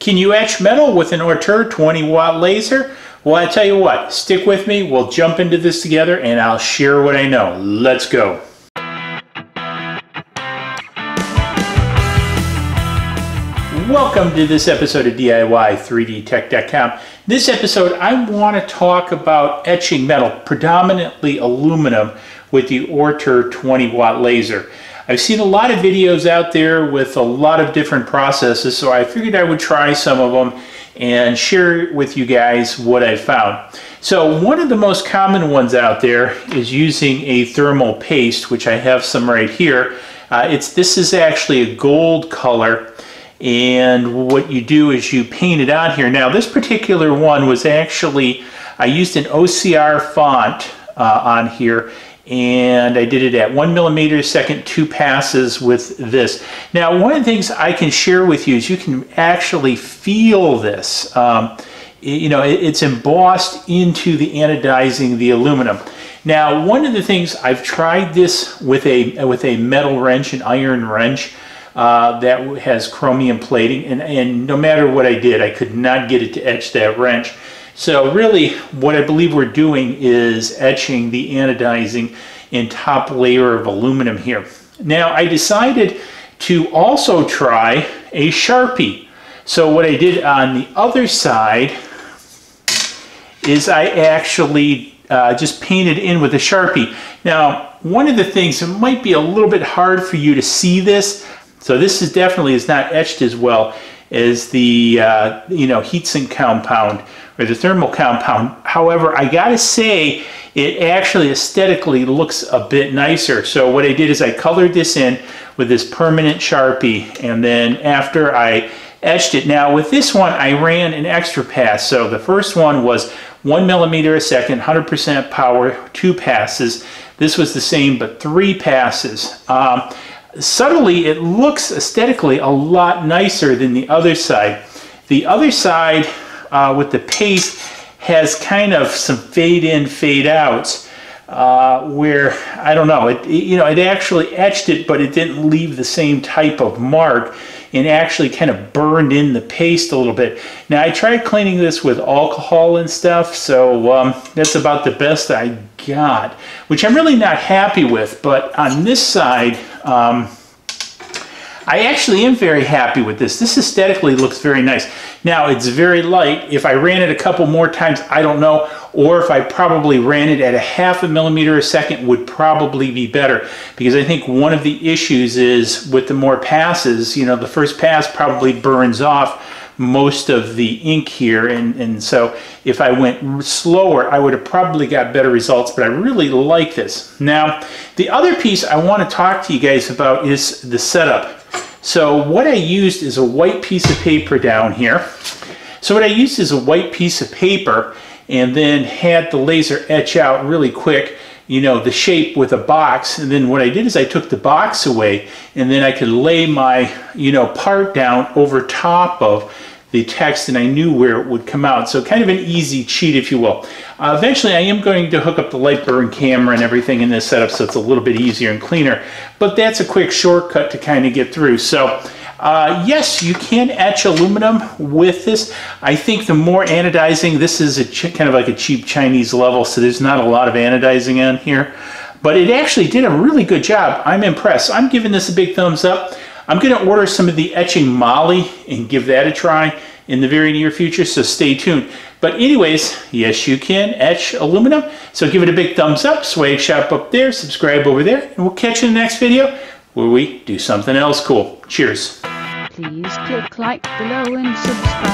Can you etch metal with an Artur 20-watt laser? Well, I tell you what, stick with me, we'll jump into this together and I'll share what I know. Let's go. Welcome to this episode of DIY3Dtech.com. This episode, I want to talk about etching metal, predominantly aluminum, with the Artur 20-watt laser. I've seen a lot of videos out there with a lot of different processes, so I figured I would try some of them and share with you guys what I found. So one of the most common ones out there is using a thermal paste, which I have some right here. This is actually a gold color, and what you do is you paint it on here. Now this particular one was actually, I used an OCR font on here, and I did it at 1 mm/s, 2 passes with this. Now, one of the things I can share with you is you can actually feel this. It's embossed into the anodizing the aluminum. Now, one of the things, I've tried this with a metal wrench, an iron wrench, that has chromium plating, and no matter what I did, I could not get it to etch that wrench. So really, what I believe we're doing is etching the anodizing and top layer of aluminum here. Now, I decided to also try a Sharpie. So what I did on the other side is I actually just painted in with a Sharpie. Now, one of the things, it might be a little bit hard for you to see this, so this is definitely is not etched as well as the heat sink compound or the thermal compound. However, I gotta say it actually aesthetically looks a bit nicer. So what I did is I colored this in with this permanent Sharpie, and then after I etched it, now with this one I ran an extra pass. So the first one was 1 mm/s, 100% power, 2 passes. This was the same but 3 passes. Subtly, it looks aesthetically a lot nicer than the other side. The other side with the paste has kind of some fade in, fade outs, where I don't know, it actually etched it, but it didn't leave the same type of mark, and actually kind of burned in the paste a little bit. Now I tried cleaning this with alcohol and stuff, so that's about the best I got, which I'm really not happy with. But on this side, I actually am very happy with this. This aesthetically looks very nice. Now it's very light. If I ran it a couple more times, I don't know, or if I probably ran it at 0.5 mm/s would probably be better, because I think one of the issues is with the more passes, the first pass probably burns off most of the ink here, and so if I went slower I would have probably got better results, but I really like this. Now the other piece I want to talk to you guys about is the setup. So what I used is a white piece of paper down here. So what I used is a white piece of paper, and then had the laser etch out really quick, the shape with a box. And then what I did is I took the box away, and then I could lay my, part down over top of the text, and I knew where it would come out. So kind of an easy cheat, if you will. Eventually I am going to hook up the LightBurn camera and everything in this setup, so it's a little bit easier and cleaner, but that's a quick shortcut to kind of get through. So yes, you can etch aluminum with this. I think the more anodizing, this is kind of like a cheap Chinese level, so there's not a lot of anodizing on here, but it actually did a really good job. I'm impressed. So I'm giving this a big thumbs up. I'm going to order some of the etching moly and give that a try in the very near future, so stay tuned. But anyways, yes, you can etch aluminum, so give it a big thumbs up, swag shop up there, subscribe over there, and we'll catch you in the next video where we do something else cool. Cheers. Please click like below and subscribe.